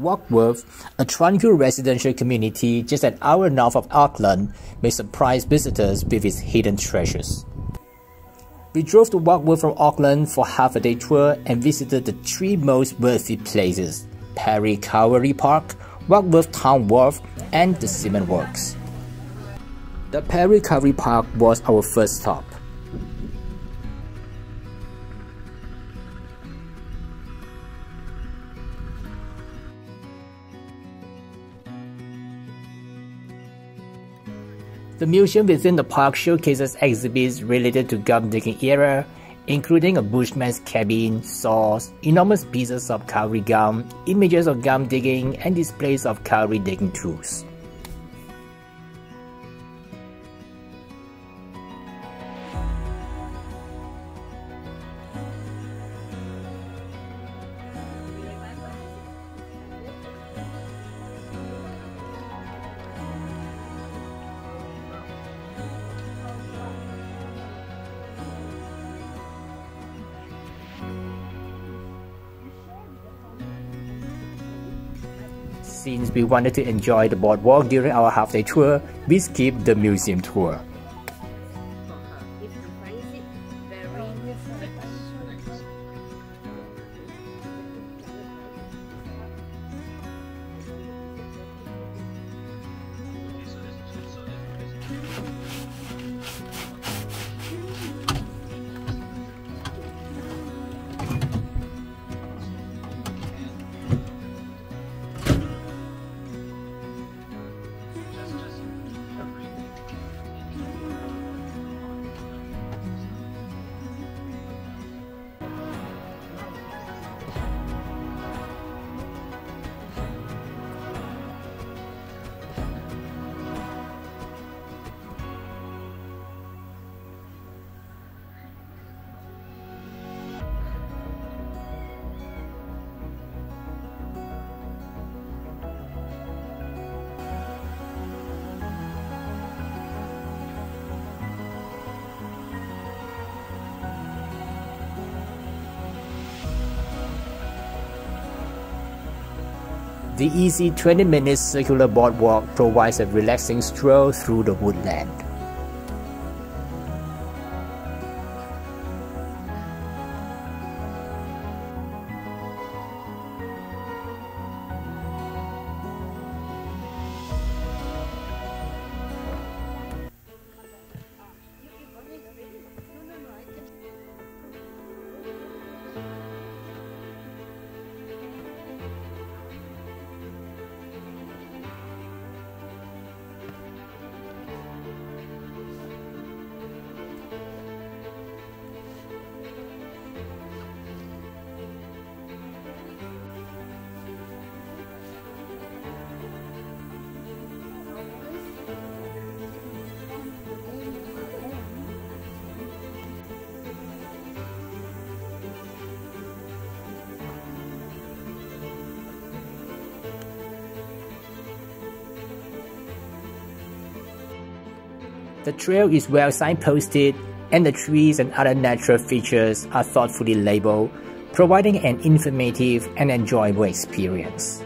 Warkworth, a tranquil residential community just an hour north of Auckland, may surprise visitors with its hidden treasures. We drove to Warkworth from Auckland for half a day tour and visited the three most worthy places: Parry Kauri Park, Warkworth Town Wharf and the Cement Works. The Parry Kauri Park was our first stop. The museum within the park showcases exhibits related to gum digging era, including a bushman's cabin, saws, enormous pieces of kauri gum, images of gum digging and displays of kauri digging tools. Since we wanted to enjoy the boardwalk during our half-day tour, we skipped the museum tour. The easy 20-minute circular boardwalk provides a relaxing stroll through the woodland. The trail is well signposted and the trees and other natural features are thoughtfully labeled, providing an informative and enjoyable experience.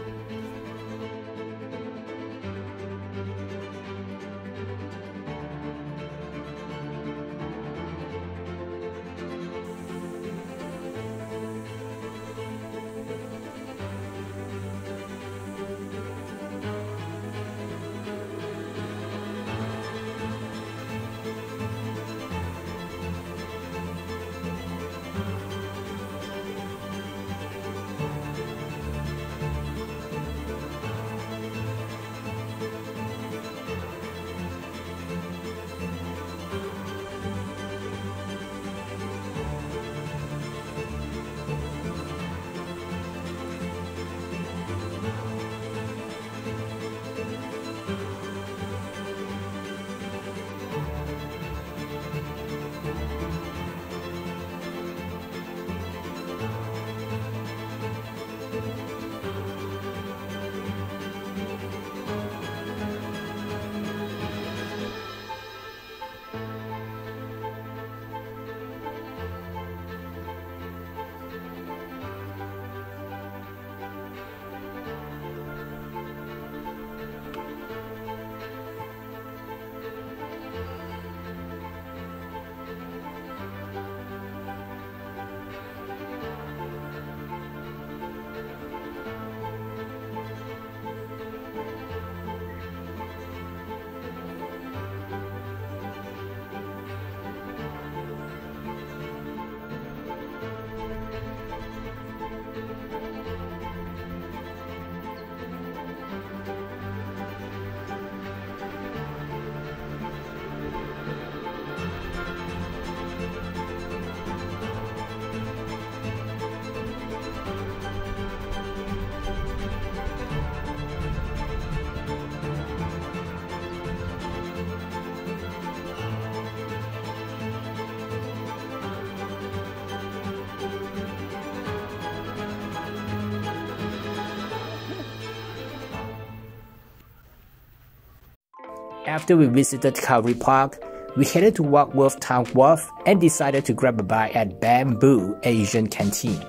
After we visited Kauri Park, we headed to Warkworth Town Wharf and decided to grab a bite at Bamboo Asian Canteen,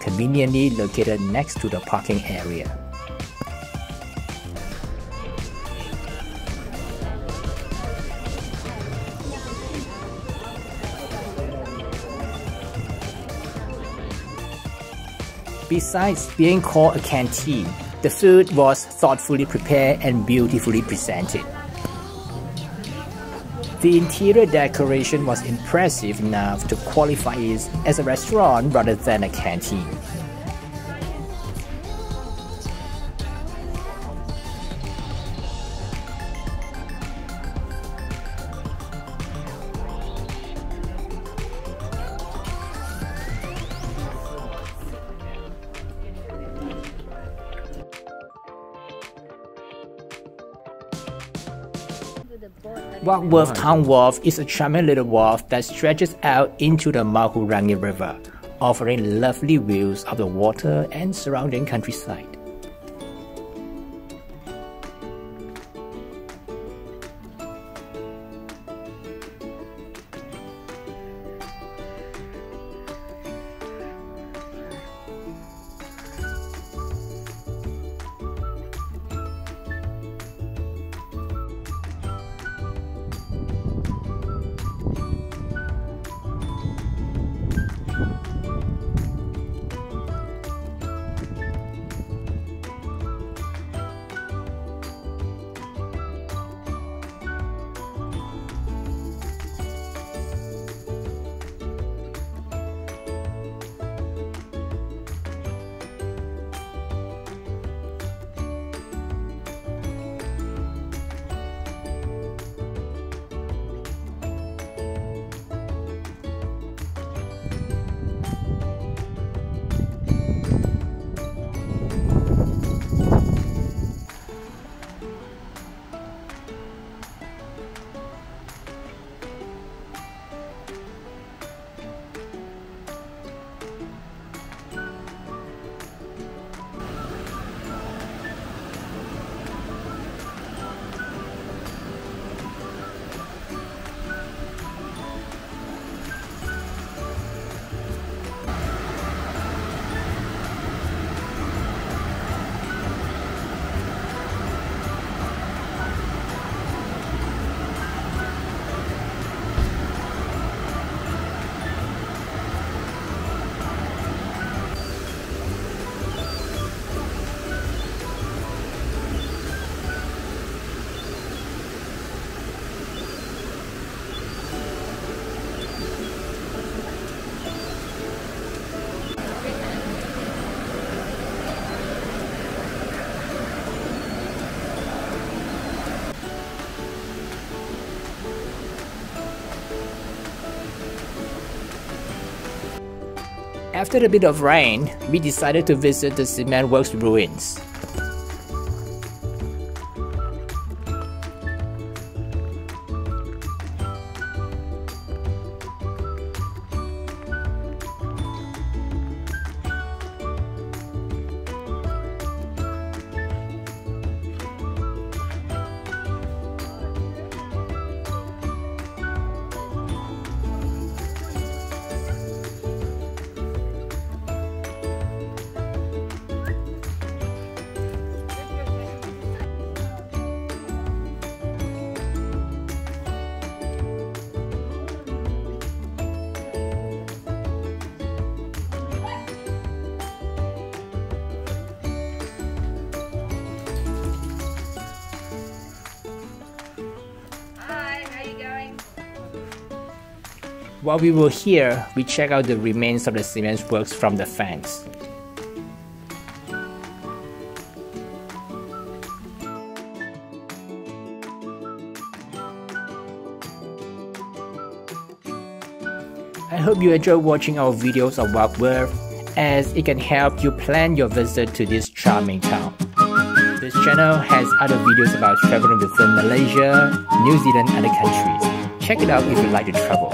conveniently located next to the parking area. Besides being called a canteen, the food was thoughtfully prepared and beautifully presented. The interior decoration was impressive enough to qualify it as a restaurant rather than a canteen. Warkworth Town Wharf is a charming little wharf that stretches out into the Mahurangi River, offering lovely views of the water and surrounding countryside. After a bit of rain, we decided to visit the Cement Works ruins. While we were here, we checked out the remains of the cement works from the fence. I hope you enjoy watching our videos of Warkworth, as it can help you plan your visit to this charming town. This channel has other videos about traveling within Malaysia, New Zealand and other countries. Check it out if you like to travel.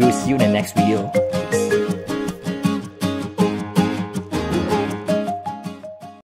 We'll see you in the next video.